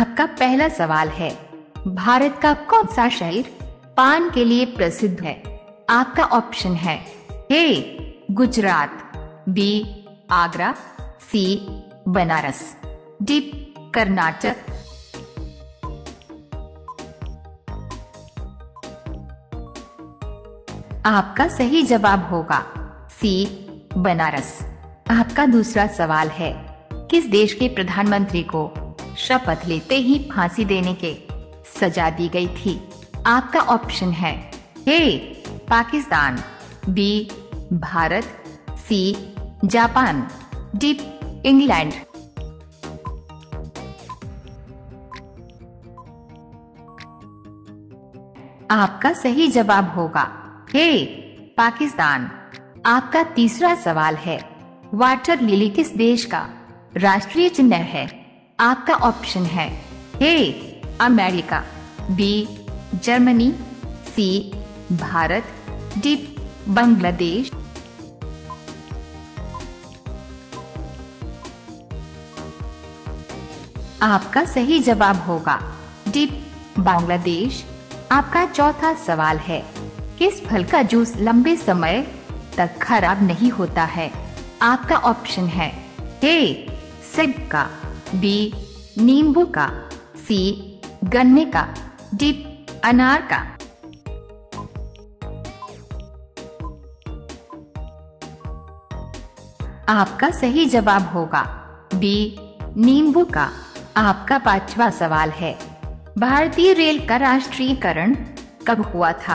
आपका पहला सवाल है, भारत का कौन सा शहर पान के लिए प्रसिद्ध है? आपका ऑप्शन है A Gujarat, B Agra, C Banaras, D Karnataka. आपका सही जवाब होगा सी बनारस। आपका दूसरा सवाल है, किस देश के प्रधानमंत्री को शपथ लेते ही फांसी देने के सजा दी गई थी? आपका ऑप्शन है A Pakistan, B Bharat, C Japan, D England. आपका सही जवाब होगा ए पाकिस्तान। आपका तीसरा सवाल है, वाटर लिली किस देश का राष्ट्रीय चिन्ह है? आपका ऑप्शन है A America, B Germany, C Bharat, D Bangladesh. आपका सही जवाब होगा डी बांग्लादेश। आपका चौथा सवाल है, किस फल का जूस लंबे समय तक खराब नहीं होता है? आपका ऑप्शन है ए सेब का, बी नींबू का, सी गन्ने का, डी अनार का। आपका सही जवाब होगा बी नींबू का। आपका पांचवा सवाल है, भारतीय रेल का राष्ट्रीयकरण कब हुआ था?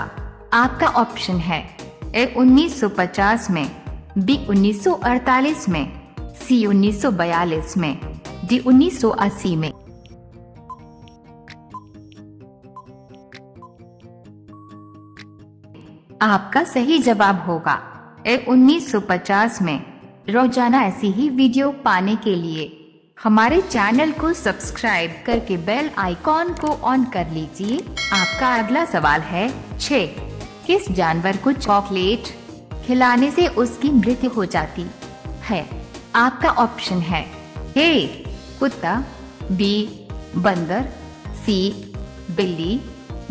आपका ऑप्शन है ए 1950 में, बी 1948 में, सी 1942 में, डी 1980 में। आपका सही जवाब होगा ए 1950 में। रोजाना ऐसी ही वीडियो पाने के लिए हमारे चैनल को सब्सक्राइब करके बेल आइकॉन को ऑन कर लीजिए। आपका अगला सवाल है 6, किस जानवर को चॉकलेट खिलाने से उसकी मृत्यु हो जाती है? आपका ऑप्शन है ए कुत्ता, बी बंदर, सी बिल्ली,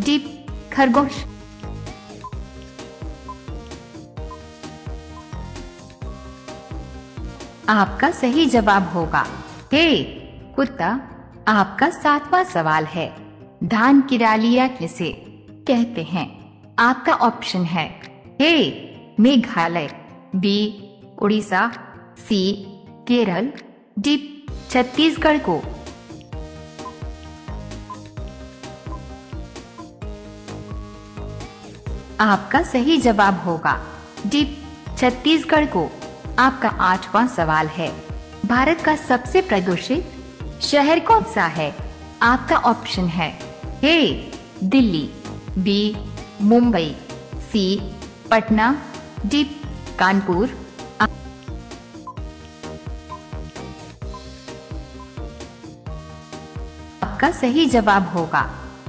डी खरगोश। आपका सही जवाब होगा ए कुत्ता। आपका सातवां सवाल है, धान की डालियां किसे कहते हैं? आपका ऑप्शन है A Meghalaya, B Orissa, C Kerala, D Chhattisgarh को। आपका सही जवाब होगा डी छत्तीसगढ़ को। आपका आठवां सवाल है, भारत का सबसे प्रदूषित शहर कौन सा है? आपका ऑप्शन है A Delhi, B Mumbai, C Patna, D Kanpur. आपका सही जवाब होगा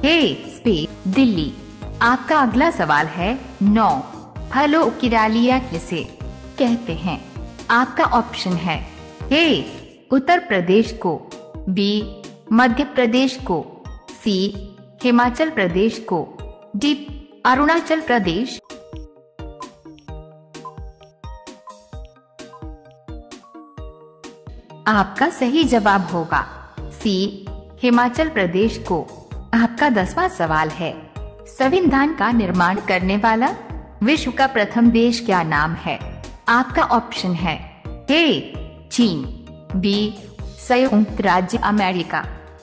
ए स्पेस दिल्ली। आपका अगला सवाल है 9, फलों की डालियां किसे कहते हैं? आपका ऑप्शन है ए उत्तर प्रदेश को, बी मध्य प्रदेश को, सी हिमाचल प्रदेश को, डी अरुणाचल प्रदेश। आपका सही जवाब होगा सी हिमाचल प्रदेश को। आपका 10वां सवाल है, संविधान का निर्माण करने वाला विश्व का प्रथम देश क्या नाम है? आपका ऑप्शन है ए चीन, बी संयुक्त राज्य America,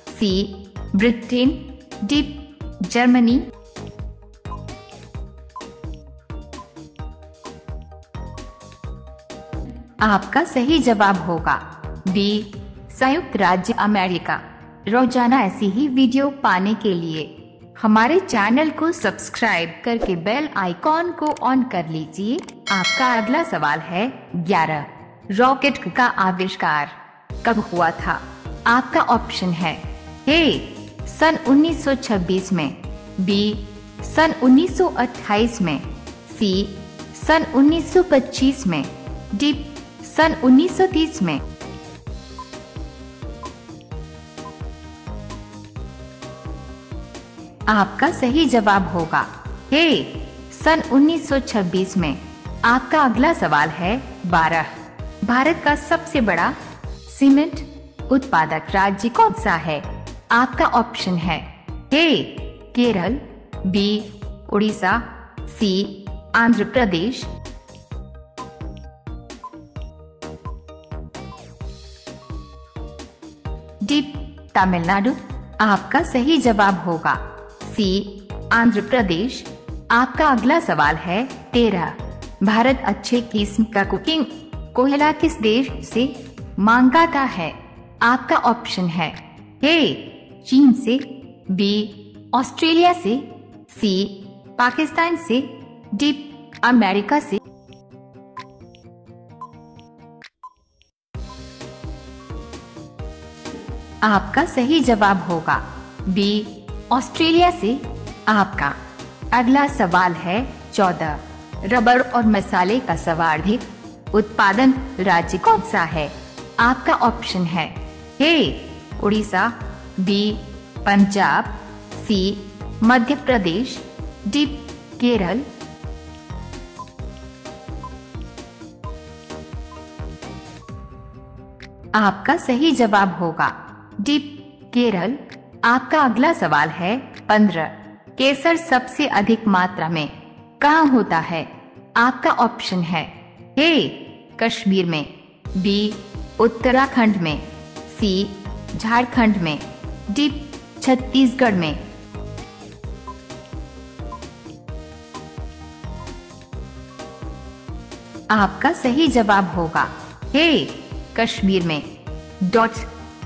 C Britain, D Germany. आपका सही जवाब होगा बी संयुक्त राज्य अमेरिका। रोजाना ऐसी ही वीडियो पाने के लिए हमारे चैनल को सब्सक्राइब करके बेल आइकॉन को ऑन कर लीजिए। आपका अगला सवाल है 11, रॉकेट का आविष्कार कब हुआ था? आपका ऑप्शन है ए सन 1926 में, बी सन 1928 में, सी सन 1925 में, डी सन 1930 में। आपका सही जवाब होगा हे। सन 1926 में। आपका अगला सवाल है 12। भारत का सबसे बड़ा सीमेंट उत्पादक राज्य कौन सा है? आपका ऑप्शन है A Kerala, B Orissa, C Andhra Pradesh. D Tamil Nadu. आपका सही जवाब होगा सी आंध्र प्रदेश। आपका अगला सवाल है 13। भारत अच्छे किस्म का कुकिंग कोयला किस देश से मांगता है? आपका ऑप्शन है ए चीन से, बी ऑस्ट्रेलिया से, सी पाकिस्तान से, डी अमेरिका से। आपका सही जवाब होगा बी ऑस्ट्रेलिया से। आपका अगला सवाल है 14। रबर और मसाले का सर्वाधिक उत्पादन राज्य कौन सा है? आपका ऑप्शन है A Orissa, B Punjab, C Madhya Pradesh, D Kerala. आपका सही जवाब होगा डी केरल। आपका अगला सवाल है 15। केसर सबसे अधिक मात्रा में कहाँ होता है? आपका ऑप्शन है ए कश्मीर में, बी उत्तराखंड में, सी झारखंड में, डी छत्तीसगढ़ में। आपका सही जवाब होगा ए कश्मीर में।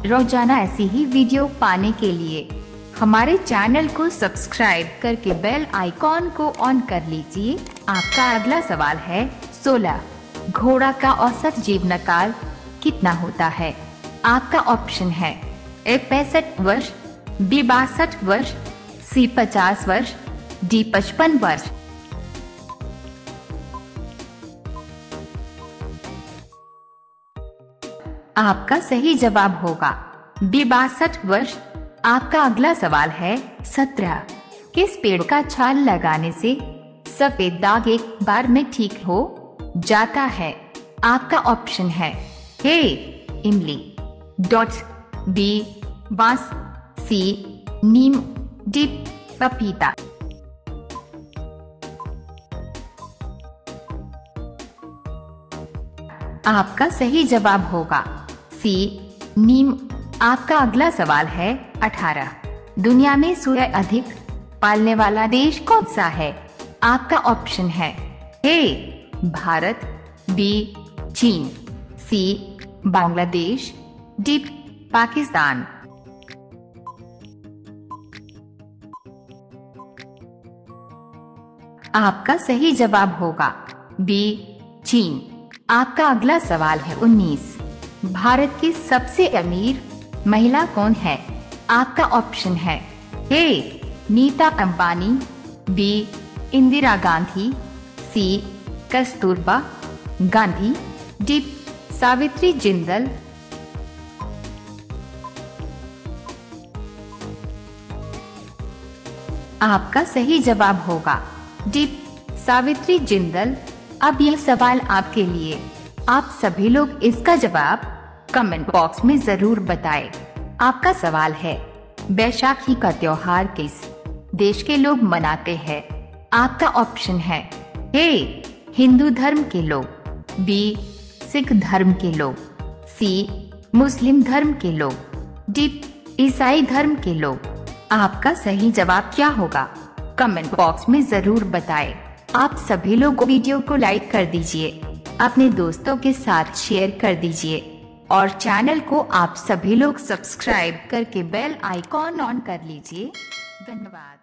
रोजाना ऐसी ही वीडियो पाने के लिए हमारे चैनल को सब्सक्राइब करके बेल आइकॉन को ऑन कर लीजिए। आपका अगला सवाल है 16। घोड़ा का औसत जीवनकाल कितना होता है? आपका ऑप्शन है ए 65 वर्ष, बी 62 वर्ष, सी 50 वर्ष, डी 55 वर्ष। आपका सही जवाब होगा बी 62 वर्ष। आपका अगला सवाल है 17। किस पेड़ का छाल लगाने से सफेद दाग एक बार में ठीक हो जाता है? आपका ऑप्शन है ए इमली, बी बांस, सी नीम, डी पपीता। आपका सही जवाब होगा सी नीम। आपका अगला सवाल है 18। दुनिया में सूअर अधिक पालने वाला देश कौन सा है? आपका ऑप्शन है ए भारत, बी चीन, सी बांग्लादेश, डी पाकिस्तान। आपका सही जवाब होगा बी चीन। आपका अगला सवाल है 19। भारत की सबसे अमीर महिला कौन है? आपका ऑप्शन है A Nita Ambani, B Indira Gandhi, C Kasturba Gandhi, D Savitri Jindal. आपका सही जवाब होगा डी सावित्री जिंदल। अब यह सवाल आपके लिए, आप सभी लोग इसका जवाब कमेंट बॉक्स में जरूर बताएं। आपका सवाल है बैसाखी का त्योहार किस देश के लोग मनाते हैं? आपका ऑप्शन है ए हिंदू धर्म के लोग, बी सिख धर्म के लोग, सी मुस्लिम धर्म के लोग, डी ईसाई धर्म के लोग। आपका सही जवाब क्या होगा कमेंट बॉक्स में जरूर बताएं। आप सभी लोग वीडियो को लाइक कर दीजिए, अपने दोस्तों के साथ शेयर कर दीजिए और चैनल को आप सभी लोग सब्सक्राइब करके बेल आइकॉन ऑन कर लीजिए। धन्यवाद।